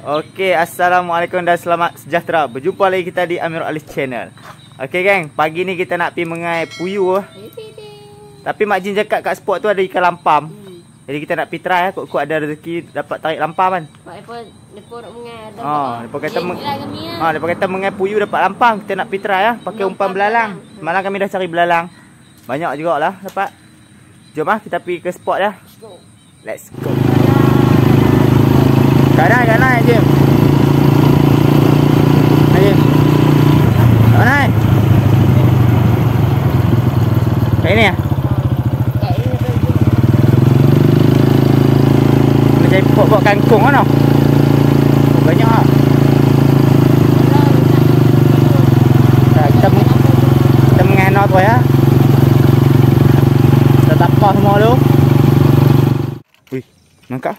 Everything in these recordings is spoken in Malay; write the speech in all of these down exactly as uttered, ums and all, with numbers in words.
Oke, assalamualaikum dan selamat sejahtera. Berjumpa lagi kita di Amirul Aliff Channel. Oke geng, pagi ni kita nak pergi Mengai Puyuh. Tapi Mak Jin cakap kat spot tu ada ikan lampam. Hmm. Jadi kita nak pergi try lah, kot-kot ada rezeki dapat tarik lampam kan. Sebab depa depa nak mengai ada. Ha, depa kata ha, depa kata Mengai Puyuh dapat lampam, kita nak pergi try lah pakai umpan belalang. Semalam kami dah cari belalang. Banyak jugalah dapat. Jomlah kita pergi ke spot dah. Let's go. Kanan, kanan je. Ayo. Kanan. Kayak ni ah. Macam pokok kangkung kan. Banyak ah. Tak kita kita mengano tu ya. Kita tapau semua dulu. Wih, nangkap.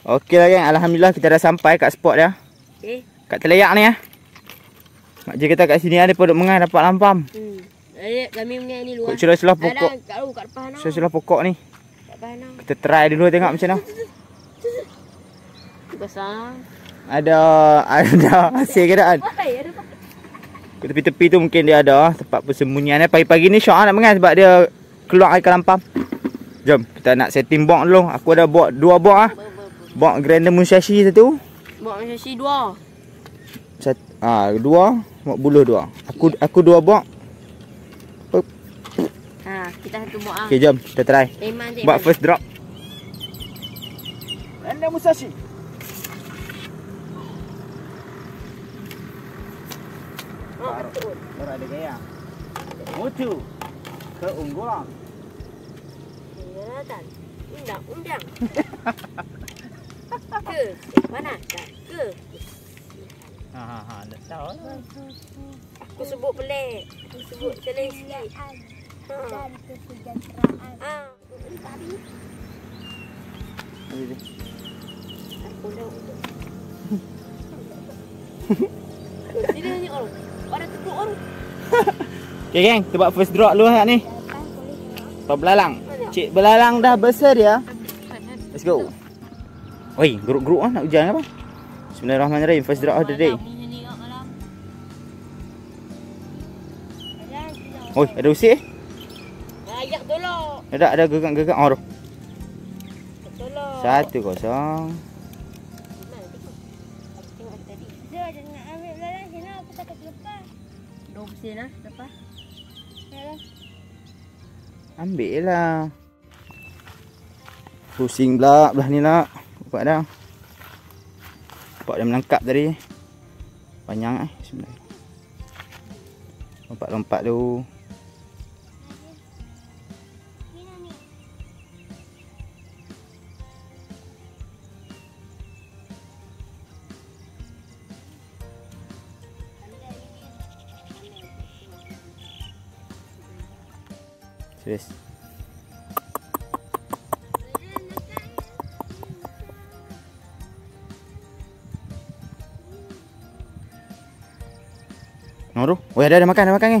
Okey lah geng, alhamdulillah kita dah sampai kat spot dah. Okey. Kat Telayak ni ah. Mak je kita kat sini ah, depa duk mengai dapat lampam. Hmm. Eh, kami mengai ni luar. Kat celah-celah pokok. Ada kat lu kat depan noh. Celah-celah pokok ni. Kat depan noh. Kita try dulu tengok macam mana. Besar. Ada ada hasil ke tak? Kat tepi-tepi tu mungkin dia ada tempat persembunyian. Pagi-pagi ni syok nak mengai sebab dia keluar ikan lampam. Jom, kita nak setting box dulu. Aku ada box dua box ah. Bok grander musashi satu. Bok musashi dua. Satu ah dua, bok buluh dua. Aku aku dua bok. Ha, kita satu bok ah. Okey, jom kita try. Buat first drop. Grander musashi. Oh, betul. Baru ada gaya. Mutu keunggulan. Kelihatan. Undang-undang. Ke, mana? Ke. Ha ha ha, tak tahu lah. Aku sebut pelik. Aku sebut selesai. Ha. Dan kesejahteraan. Ha. Aku dah untuk. Sini ni orang. Orang tepuk orang. Okay geng, kita buat first drop dulu kat ni. Top belalang. Cik belalang dah besar ya. Let's go. Oi, geruk-geruk ah nak hujan apa? Bismillahirrahmanirrahim. First drop of the day. Oi, ada usik eh? Ayak tolak. Ada ada gegak-gegak ah tu. Tolak. Satu kosong. Dia ada nak ambil belalang sini aku tak terlepas. Dua sini lah lepas. Ambil lah. Pusing belak belah ni lah. Nampak dah. Nampak dah menangkap tadi. Panjang eh sebenarnya. Lompat-lompat tu. Serius. Aduh, oh ada ada makan, ada makan ni.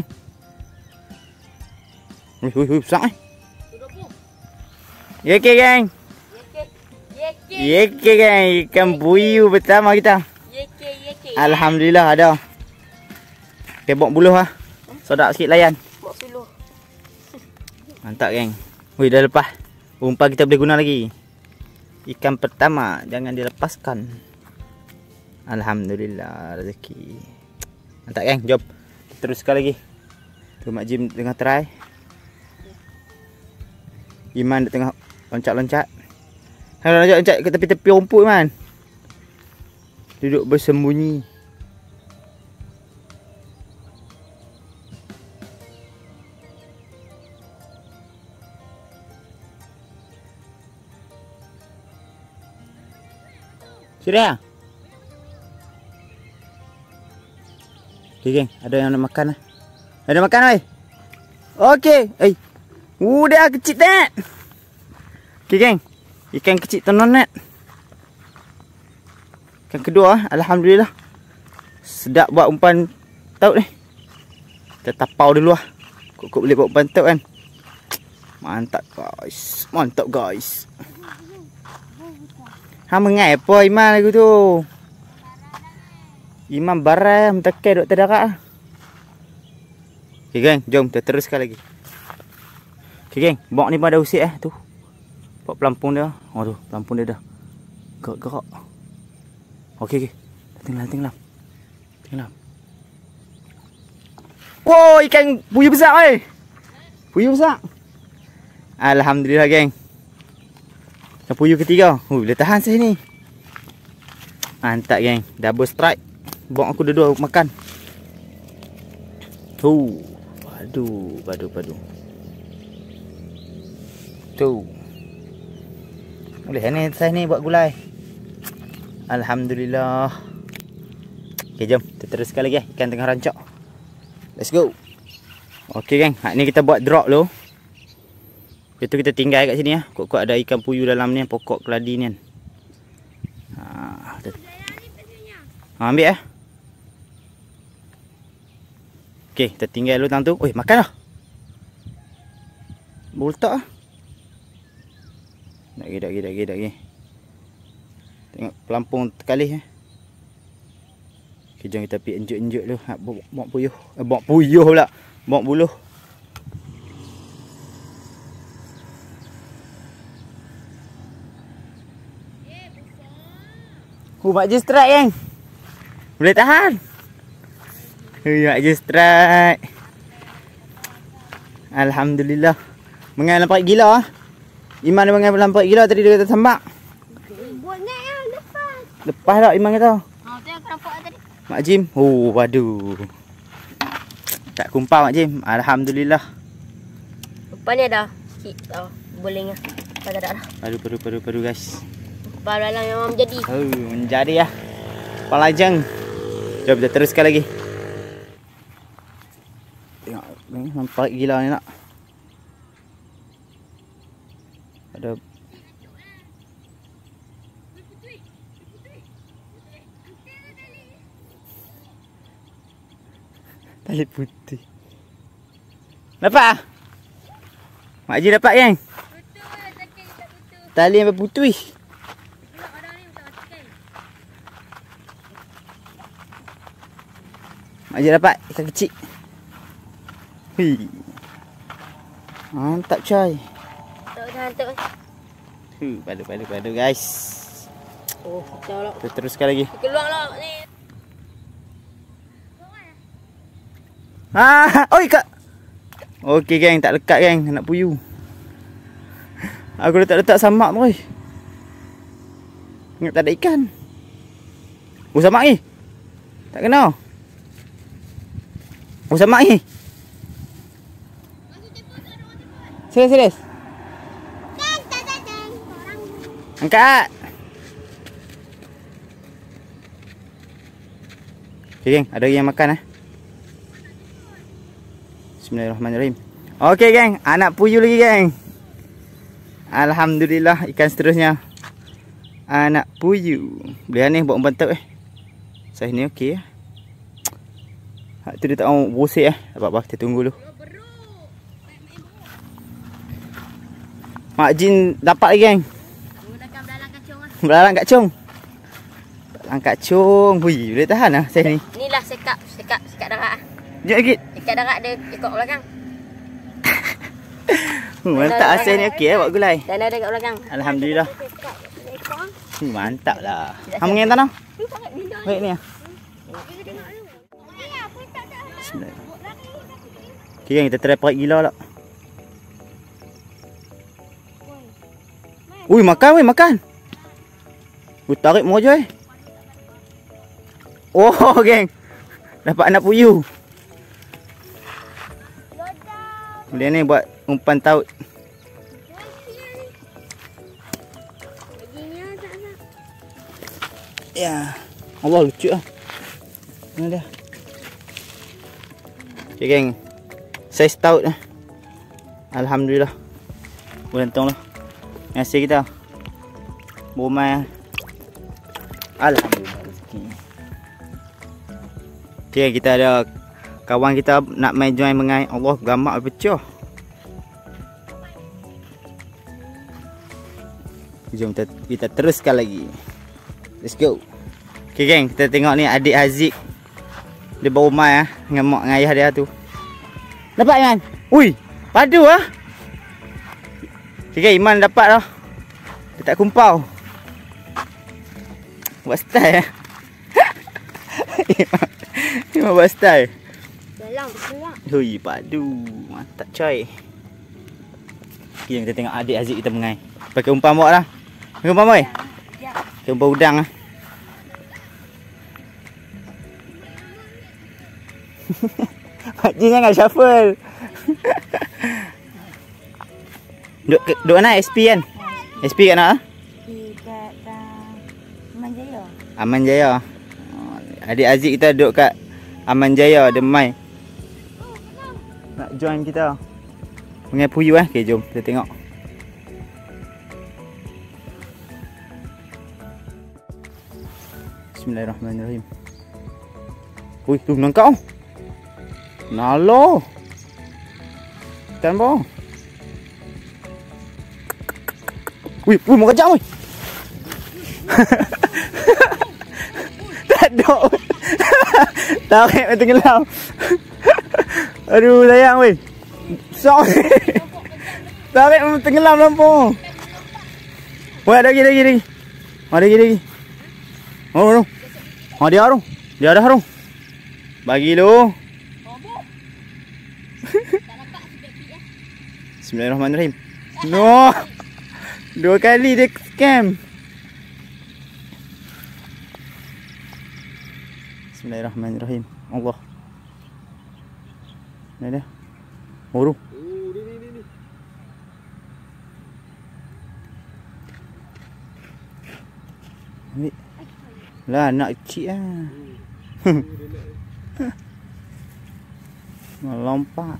Wih wih wih besar eh. Yeke geng. Yeke. Yeke geng, ikan puyuh pertama kita. Yeke yeke. Alhamdulillah ada. Tebok buluh ah. Sodak sikit layan. Bok suluh. Mantap geng. Wih dah lepas. Umpan kita boleh guna lagi. Ikan pertama jangan dilepaskan. Alhamdulillah rezeki. Mantap geng, jom teruskan lagi. Tu Mak Jim tengah try. Iman dia tengah loncat-loncat. Hang loncat-loncat ke tepi-tepi rumput man. Duduk bersembunyi. Sudah. Okey geng, ada yang nak makan lah. Ada makan oi. Okey. Eh. Udah kecil net. Okey geng. Ikan kecil tenon net. Ikan kedua alhamdulillah. Sedap buat umpan taut ni. Kita tapau dulu lah. Kok-kok boleh buat umpan taut kan. Mantap guys. Mantap guys. Hang mengai apa Iman lagu tu. Imam barai menteke dok terdarak. Oke geng, jom kita teruskan lagi. Oke geng, bok ni pada usik eh tu. Bok pelampung dia. Oh tu, pelampung dia dah. Gerak-gerak. Okey okey. Tinggal tinggal. Tinggal. Wow, ikan puyuh besar oi. Puyuh besar. Alhamdulillah geng. Ikan puyuh ketiga. Hu, dia tahan sini. Mantap geng. Double strike. Bong aku dua-dua makan. Tu. Padu, padu, padu. Tu. Boleh ni saya ni buat gulai. Alhamdulillah. Okey, jom kita teruskan lagi eh. Ikan tengah rancak. Let's go. Okey geng, hak ni kita buat drop dulu. Lepas tu kita tinggal kat sini ah. Ya. Kuat-kuat ada ikan puyuh dalam ni, pokok keladi ni kan. Ha, kita... ha ambil eh. Okey, kita tinggal dulu tang tu. Oi, makanlah. Bultak ah. Nak gidak gidak gidak gidak. Tengok pelampung terkalih eh. Okey, jom kita pergi enjuk-enjuk dulu hak bok puyuh. Eh, bok puyuh pula. Bok buluh. Ku buat je strike geng. Boleh tahan. Iya je strike. Alhamdulillah. Mengai lampak gila ah. Iman dia mengai lampak gila tadi dia kata sambak. Buat net ah lepas. Lepas tak Iman kata. Ha tu aku nampak tadi. Mak Jim. Oh waduh. Tak kumpau Mak Jim. Alhamdulillah. Lepas ni dah sikit tau. Boleh ngah. Lepas tak ada dah. Paru paru paru paru guys. Baru alang memang menjadi. Oh menjadi ah. Palajang. Jom kita teruskan lagi. Tengok ni nampak gila ni nak. Ada tali putih. Dapat ah? Mak Haji dapat kan? Betul, tali yang berputih. Mak Haji dapat ikan kecil. Mantap coy. Mantap. Huh, padu padu padu guys. Oh, kacau lah. Kita teruskan lagi. Keluar lah ni. Ah, oi kak. Okey geng, tak lekat geng, nak puyuh. Aku letak-letak samak tu oi. Ingat tak ada ikan. Oh samak ni. Tak kena. Oh samak ni. Serius, serius. Angkat. Okey geng, ada yang makan eh. Bismillahirrahmanirrahim. Okey geng, anak puyuh lagi geng. Alhamdulillah ikan seterusnya. Anak puyuh. Boleh ni buat mantap eh. Saiz ni okey eh. Hak tu dia tak mau bosek eh. Apa-apa kita tunggu dulu. Mak Jin dapat lagi geng. Menggunakan belalang kacung ah. Belalang kacung. Belalang kacung. Hui, boleh tahan ah saya ni. Inilah sekap, sekap, sekap darat ah. Jom sikit. Sekap darat dia ikut belakang. Mantap ah saya ni okey eh buat gulai. Dan ada kat belakang. Alhamdulillah. Hmm, mantap lah. Hang mengen tanah. Baik ni ah. Okey kita try perik gila lah. Ui makan weh makan. Ui tarik mojo eh. Oh geng. Dapat anak puyuh. Boleh ni buat umpan taut. Ya. Allah lucu ah. Mana dia? Okey geng. Saiz taut ah. Alhamdulillah. Boleh tolong lah. Nasi kita bomai. Alhamdulillah rezeki. Okay, kita ada kawan kita nak main join mengai. Allah gamak pecah. Jom kita, kita teruskan lagi. Let's go. Ok Okay, geng, kita tengok ni adik Haziq. Dia berumah ya, dengan mak dengan ayah dia tu. Dapat Iman. Ui, padu ah. Okay, geng, Iman dapat dah. Dia tak kumpau. Buat style ya. Iman, Iman buat style. Jalan bersenang. Ui, padu. Mantap coy. Okay, kita tengok adik Haziq kita mengai. Pakai umpan mak lah. Pakai umpan mak? Ya. Pakai umpan udang lah. Haji jangan shuffle. Duk duk nak S P kan? S P kat nak? Di kat Aman Jaya. Aman Jaya. Adik Haziq kita duduk kat Aman Jaya, Demai. Nak join kita. Mengai Puyuh eh. Okey, jom kita tengok. Bismillahirrahmanirrahim. Ui, tu menangkap. Nalo. Ikan bawang. Wih, wih, mau kejap, wih. Tak dok. Tarik mata gelap. Aduh, sayang, wih. Sorry. Tarik mata gelap lampu. Wih, ada lagi, lagi, lagi. Ada lagi, lagi. Oh, no. Oh, dia, no. Dia ada, no. Bagi lu. Bismillahirrahmanirrahim. No. Dua kali dia scam. Bismillahirrahmanirrahim. Allah. Ni dia. Huru. Oh, ni ni ni. Ni. Lah nak kecil ah. Melompat.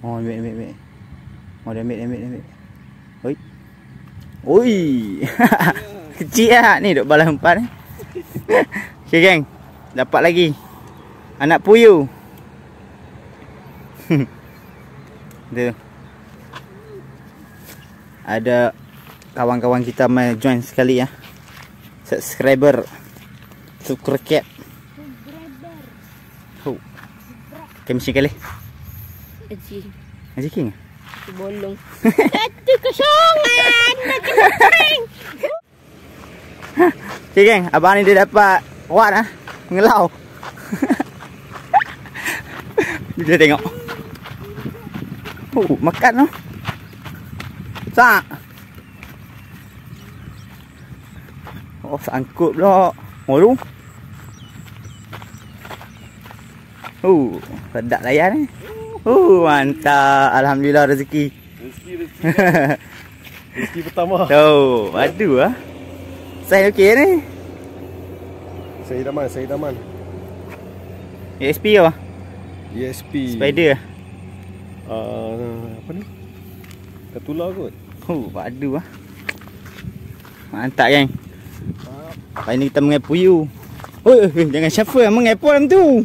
Oh, ambil, ambil, ambil. Oh, dia ambil, dia ambil, dia ambil. Oi. Oi. Kecil lah. Ni duk balas umpan ni. Okay, geng. Dapat lagi. Anak puyuh. Dia. Ada kawan-kawan kita main join sekali ya. Subscriber. Subscribe. Oh. Kami sini kali. Haji Haji King? Bolong. Satu kosongan. Satu kosong. Okay geng, abang ni dia dapat wat lah. Mengelau. Kita tengok. Oh, makan lah. Sak. Oh, sangkut pulak. Waduh. Oh, sedap layan ni. Oh, mantap. Alhamdulillah rezeki. Rezeki rezeki. Rezeki pertama. Oh, aduh ah. Saya okey ni. Saya Daman, saya Daman. E S P apa? E S P. Spider. Uh, apa ni? Ketular kot. Oh, aduh ah. Mantap geng. Hari ni kita mengai puyuh. Oi, oh, eh, jangan shuffle mengai puyuh dalam tu.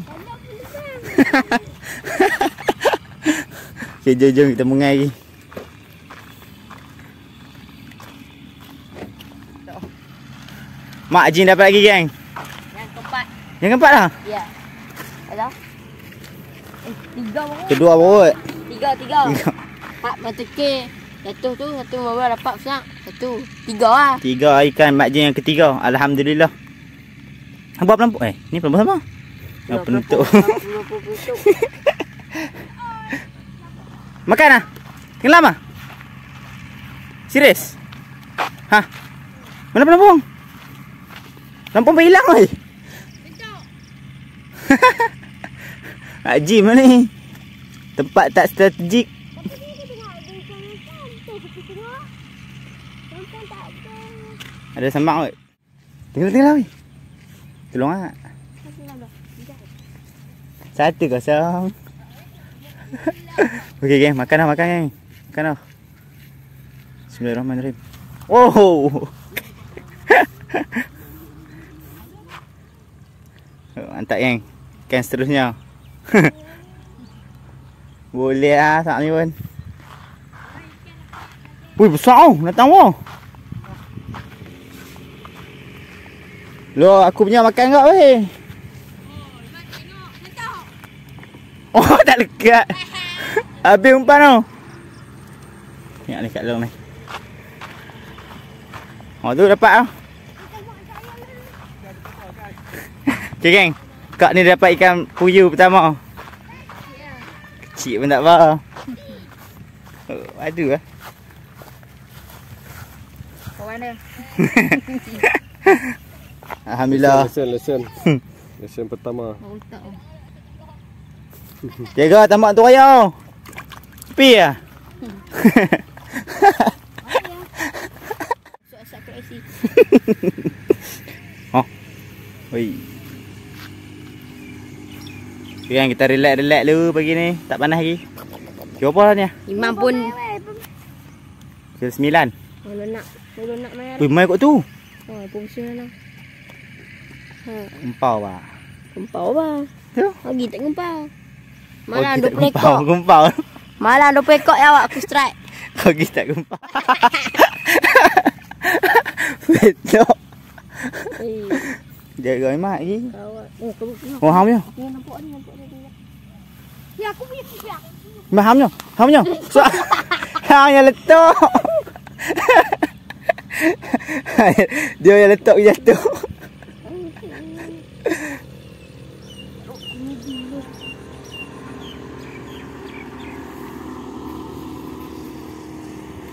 Okay, jom, jom kita mengai lagi. Mak Jin dapat lagi geng. Yang keempat. Yang keempat dah? Ya. Alah. Eh, tiga baru. Kedua baru. Tiga, tiga. Tiga. Mak mateke. Jatuh tu, satu baru dapat besar. Satu. Tiga lah. Tiga ikan Mak Jin yang ketiga. Alhamdulillah. Apa pelampuk? Eh, ni pelampuk sama? Oh, penutup. Penutup. Makan ah. Tenggelam ah. Serius. Ha. Mana pelampung? Pelampung hilang oi. Bentuk. Haji mana ni? Tempat tak strategik. Ada semak oi. Tenggelam-tenggelam oi. Tolong ah. Satu kosong. Okey geng, makan dah, makan geng. Makan dah. Bismillahirrahmanirrahim. Oh. Mantap geng. Ikan seterusnya. Boleh lah saat ni pun. Wih, besar oh. Datang oh. Loh, aku punya makan enggak weh? Oh, oh, tak lekat. Habis umpan tu. Tengok ni kat long ni. Oh, tu dapat tau. Cik geng, kak ni dapat ikan puyuh pertama. Kecil pun tak apa. Oh, aduh lah. Kawan dia. Alhamdulillah. Lesen, lesen. Lesen pertama. Jaga tambak tu raya. Pi ah. Suasana kreasi. Oh. Oi. Yang kita relax-relax dulu pagi ni, tak panas lagi. Cuba lah ni. Imam pun pukul sembilan. Kalau nak, kalau nak mai. Ui, mai kat tu. Oh, fungsi lah. Ha. Empau bah. Empau bah. Tu. Lagi tak empau. Malah dua puluh ekor. Gumpau. Malah dua puluh ekor ya awak aku strike. Kau kita gumpau. Betul. Eh. Jaga emak lagi. Oh, kau. Oh, ham dia. Ni nampak ni, nampak dia. Ya, aku punya siap. Mahamnya. Hamnya. Ha, yang letak. Dia yang letak jatuh.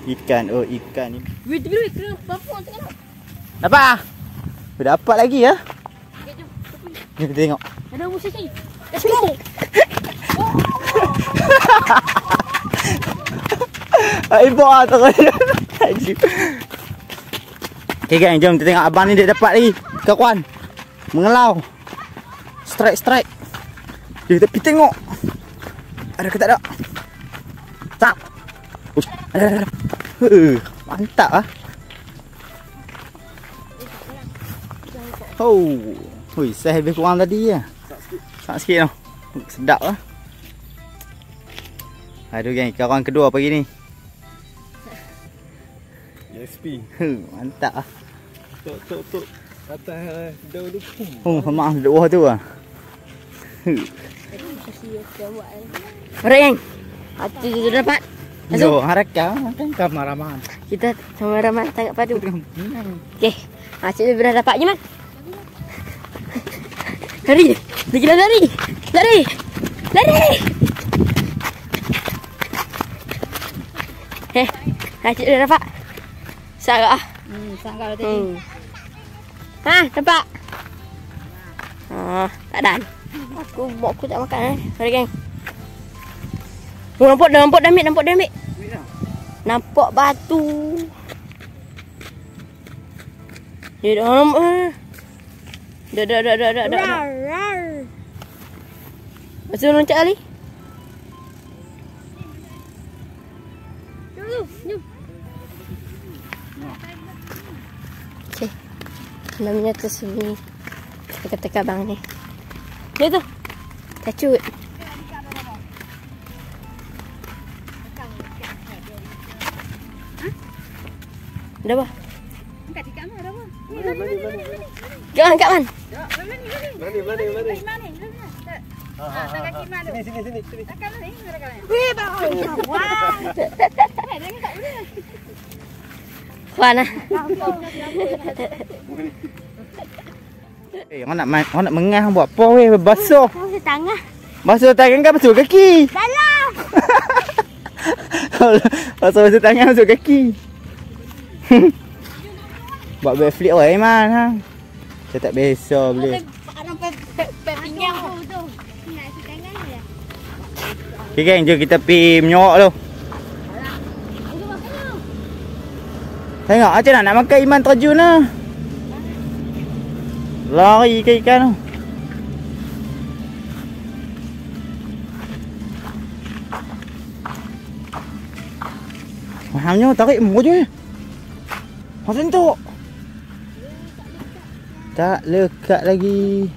Ikan, oh ikan ni. Wait, wait, wait, kena bapuk tengok. Dapat? Dah dapat lagi ya. Jom kita tengok. Ada musuh sini. Let's go. Ai buat tak lagi. Okey gang, jom kita tengok abang ni dia dapat lagi. Kawan. Mengelau. Strike, strike. Kita pergi tengok. Ada ke tak ada? Tap. Ada, ada, ada. Uh, mantap ah. Oh. Hui, saya habis kurang tadi ah. Sak sikit noh. Sedap ah. Aduh geng, karang kedua pagi ni. G S P. Huh, mantap ah. Tok tok tok atas daun tu. Oh, maaf daun tu ah. Huh. Orang. Aku dapat. Masuk. Yo, harakah kan kameraman. Kita kameraman tangkap padu. Okey. Asyik dia berapa dapat je, man. Lari. Lagi lari. Lari. Lari. Eh, asyik dia dapat. Sangat ah. Hmm, sangat tadi. Hmm. Ha, dapat. Ah, tak dan. Aku buat aku tak makan eh. Sorry geng. Oh, nampak dah, nampak dah ambil, nampak dah ambil. Nampak batu. Dia dah nampak. Dah, dah, dah, dah, dah, dah. Masuk loncat kali. Jom, jom. Cik. Namanya tu sini. Teka-teka bang ni. Dia tu. Kacut. Dah bah. Angkat dekat mana dah bah? Mana mana mana. Jangan angkat man. Mana mana mana. Mana mana. Ha ha. Kaki mana tu? Sini sini sini. Akan ni, mereka ni. Weh bah. Wah. Eh, jangan tak boleh. Kuana. Eh, hang nak hang nak mengah buat apa weh? Basuh. Basuh tangan. Basuh tangan ke basuh kaki? Salah. Basuh basuh tangan basuh kaki. Buat backflip oi man ha. Saya tak biasa boleh. Okey geng, jom kita pergi menyorok dulu. Tengok macam mana nak makan Iman terjun lah. Lari ke ikan tu. Mahamnya tarik mu je. Macam tu. Tak lekat lagi.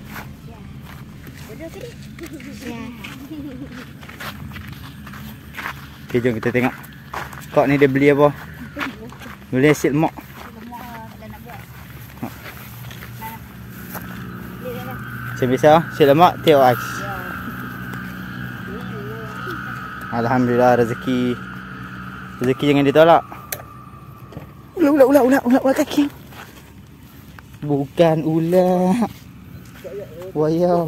Okey, jom kita tengok. Kak ni dia beli apa? Beli hasil mak. Mak tak nak buat. Sebisa si lemak teh ais. Alhamdulillah rezeki. Rezeki jangan ditolak. Ular ular ular ular ular, ular kaki. Bukan ular. Wayang.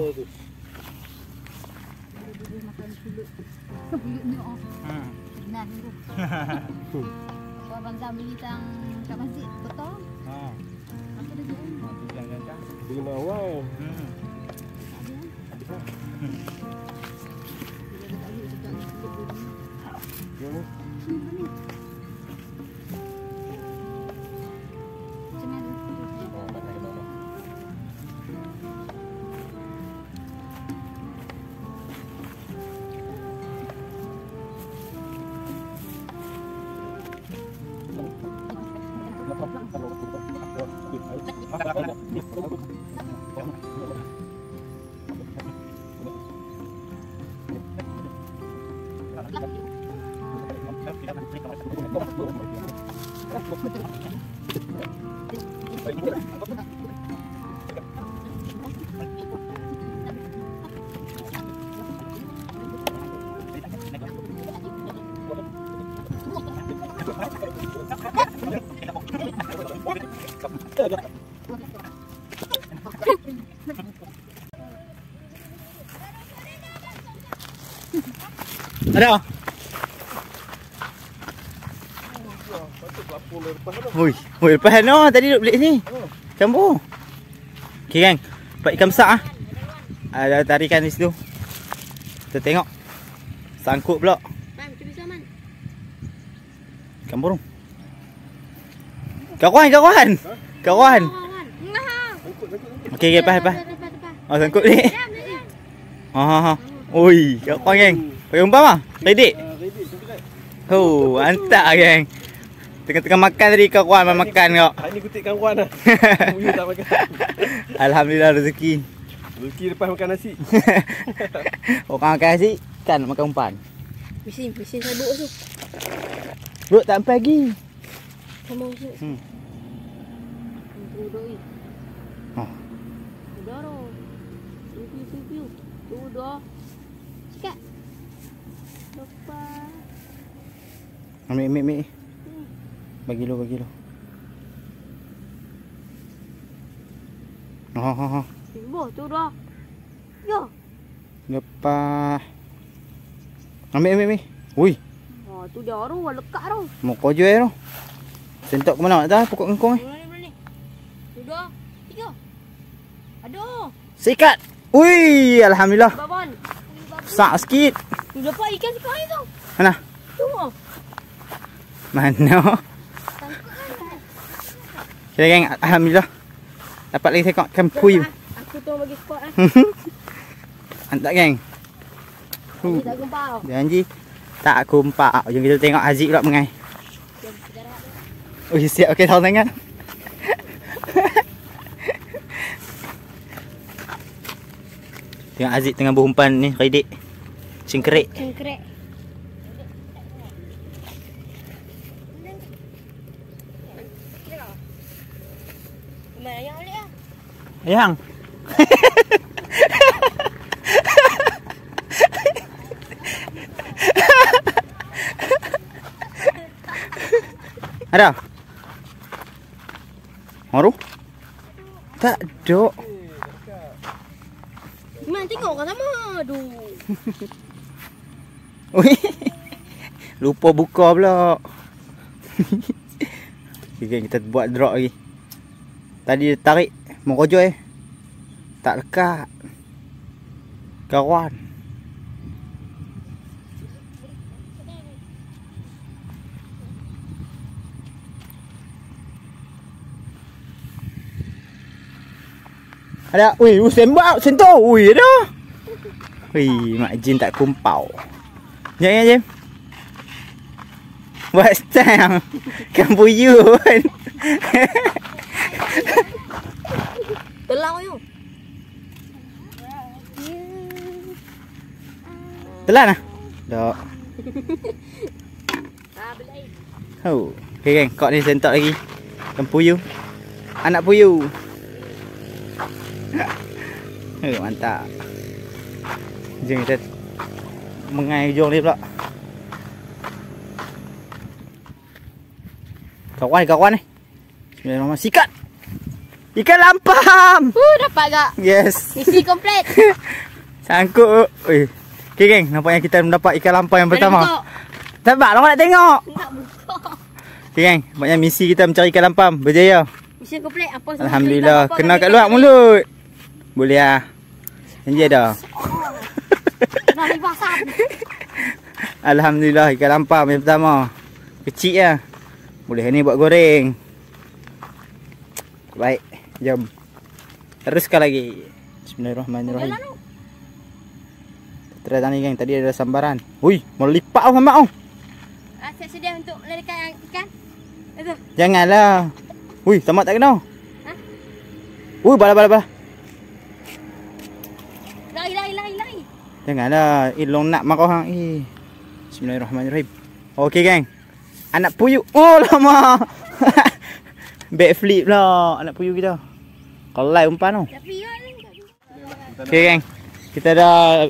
Abang Zam beli tang kat masjid, betul? Ha. Apa dia jual? Jangan-jangan. Beli mawar. Hmm. Dia ni. Ada. Woi, woi lepas no tadi duk belik sini. Campur. Okey gang, dapat ikan besar ah. Ada tarikan di situ. Kita tengok. Sangkut pula. Man, cuba saman. Ikan burung. Kawan, kawan. Kawan. Okey, lepas lepas. Oh, sangkut ni. Ha ha ha. Oi, kawan gang. Pakai umpam ah. Redik. Oh, hantar gang. Tengah-tengah makan tadi kawan makan makan kau. Ini kutik kawan ah. Puyuh tak makan. Alhamdulillah rezeki. Rezeki lepas makan nasi. Orang makan nasi, ikan makan umpan. Pusing, pusing sabuk tu. Bro tak sampai lagi. Sama usuk. Hmm. Doi. Ha. Doro. Piu piu piu. Tu dah. Sikat. Ambil, ambil, ambil. Bagi lu, bagi lu. Oh, oh, oh. Timbul tu dah. Ya. Lepas. Ambil, ambil, ambil. Ui. Oh, tu dia tu, lekat tu. Mau kojol tu. Sentok ke mana nak dah, pokok ngkong ni. Mana-mana. Tu dah. Tiga. Aduh. Sikat. Ui, alhamdulillah. Babon. Sak sikit. Tu dapat ikan sekali tu. Mana? Tunggu. Mana? Okey geng, alhamdulillah. Dapat lagi sekok ikan puyuh. Aku tolong bagi spot ah. Hantar geng. Janji tak kumpak. Janji tak kumpak. Jom kita tengok Haziq pula mengai. Oh, siap. Okey, tahu tangan. Tengok Haziq tengah berumpan ni, redik. Cengkerik. Cengkerik. Ayang. Ada. Haru? Tak dok. Mana tengok kat sama. Aduh. Oi. Lupa buka pula. Okey, kita buat drop lagi. Tadi dia tarik mengkojol eh. Tak lekat. Kawan. Ada. Ui, u sembak, sentuh. Ui dah. Ui, mak jin tak kumpau. Jom, jom, jom. Buat stang. Ikan puyuh pun. Telang you. Telan ah. Dok. Ah belai. Ho. Okey geng, kok ni sentak lagi. Ikan puyuh. Anak puyuh. Mantap. Jom kita mengai hujung ni pula. Kawan-kawan ni. Bismillahirrahmanirrahim. Sikat. Ikan lampam. Uh, dapat tak? Yes. Misi komplit. Sangkut. Oi. Okey geng, nampaknya kita mendapat ikan lampam yang pertama. Sabar, lama nak tengok. Nak buka. Okey geng, nampaknya misi kita mencari ikan lampam berjaya. Misi komplit apa semua. Alhamdulillah, kena kat luar mulut. Boleh ah. Janji dah. Alhamdulillah, ikan lampam yang pertama. Kecil ah. Boleh ni buat goreng. Baik. Jom teruskan lagi. Bismillahirrahmanirrahim. Terus tadi geng, tadi ada sambaran. Hui, melipat oh mamak oh. Asyik sedia untuk melarikan ikan. Itu. Janganlah. Hui, tamat tak kena. Ha? Hui, bala bala bala. Lari lari lari lari. Janganlah, ilong nak mak orang. Eh. Bismillahirrahmanirrahim. Okey geng. Anak puyuh. Oh lama. Backflip lah anak puyuh kita. Kalau live umpan tu. Okey geng. Kita dah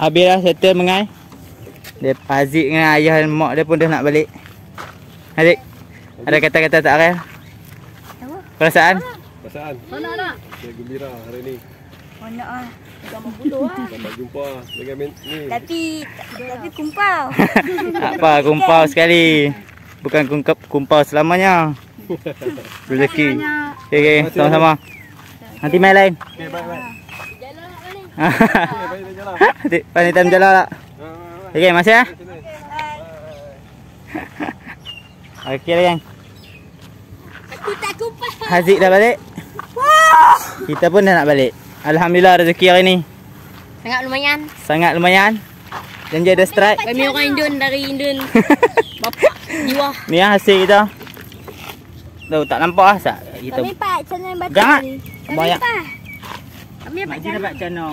habis dah settle mengai. Dia Haziq dengan ayah dan mak dia pun dah nak balik. Haziq, ada kata-kata tak Arel? Perasaan? Perasaan. Mana nak? Saya gembira hari ni. Mana ah? Sampai puluh ah. Sampai jumpa dengan men ni. Tapi tapi kumpau. Apa kumpau sekali. Bukan kungkap kumpau selamanya. Rezeki. Okey okey, sama-sama. Nanti main lain. Okey, bye-bye. Jalan nak balik. Okey, bye-bye jalan. Dik, pandai time jalan tak? Okey, masih ah. Okey, bye. Okey, aku tak kupas. Haziq dah balik. Kita pun dah nak balik. Alhamdulillah rezeki hari ni. Sangat lumayan. Sangat lumayan. Janji ada strike. Kami orang Indon dari Indon. Bapak jiwa. Ni ah hasil kita. Tahu tak nampak ah sat kita. Kami pak channel batu. Jangan. Banyak. Kami pak channel. Pak channel.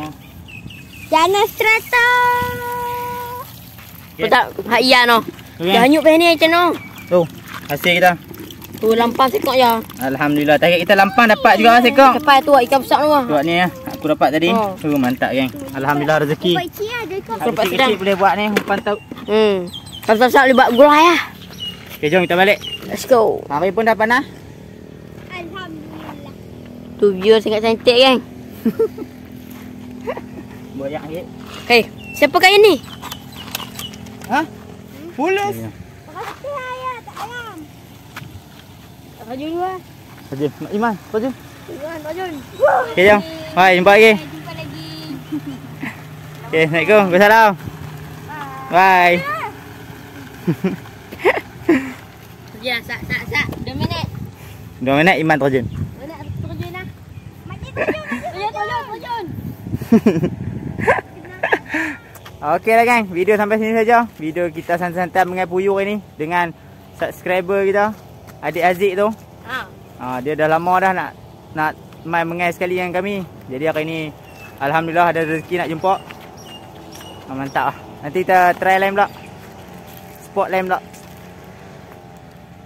Channel strata. Okay. Betul hak iya noh. Dah hanyut peh ni channel. Tu, hasil kita. Tu lampang sekok ya. Alhamdulillah target kita lampang dapat juga sekok. Dapat tu ikan besar tu ah. Buat ni ah. Aku dapat tadi. Oh. Tu mantap geng. Alhamdulillah rezeki. Dapat sedang boleh buat ni umpan tauk. Hmm. Pasal-pasal boleh buat gulai ah. Okey, jom kita balik. Let's go. Hari pun dah panas. Alhamdulillah. Tu view sangat cantik kan. Banyak sikit. Hei, siapa kaya ni? Ha? Fulus. Berhati ayah tak alam. Rajun dua. Rajun. Iman, rajun. Iman, rajun. Okey, jom. Hai, jumpa lagi. Jumpa lagi. Okey, Assalamualaikum. Wassalam. Bye. Bye. Ya, sak sak sak. Dua minit. Dua minit Iman terjun. Dua minit terjun lah. Mati terjun. Terjun terjun terjun. Okeylah gang, video sampai sini saja. Video kita santai-santai mengai puyuh ni dengan subscriber kita, adik Haziq tu. Ha. Ah, dia dah lama dah nak nak main mengai sekali dengan kami. Jadi hari ni alhamdulillah ada rezeki nak jumpa. Ah, mantap ah. Nanti kita try lain pula. Spot lain pula.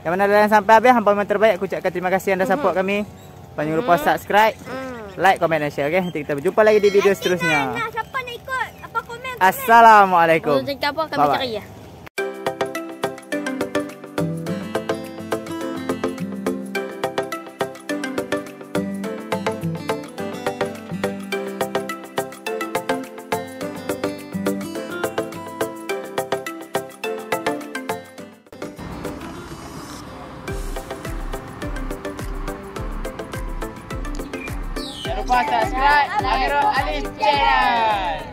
Yang mana dah sampai habis, hampa memang terbaik. Aku ucapkan terima kasih anda support mm -hmm. kami. Jangan lupa subscribe, mm -hmm. like, komen dan share. Okay? Nanti kita berjumpa lagi di video Nanti seterusnya. Nak, siapa nak ikut? Apa komen? komen. Assalamualaikum. Apa, kami Bye -bye. Cari, ya? Jangan lupa subscribe Amirul Aliff Channel.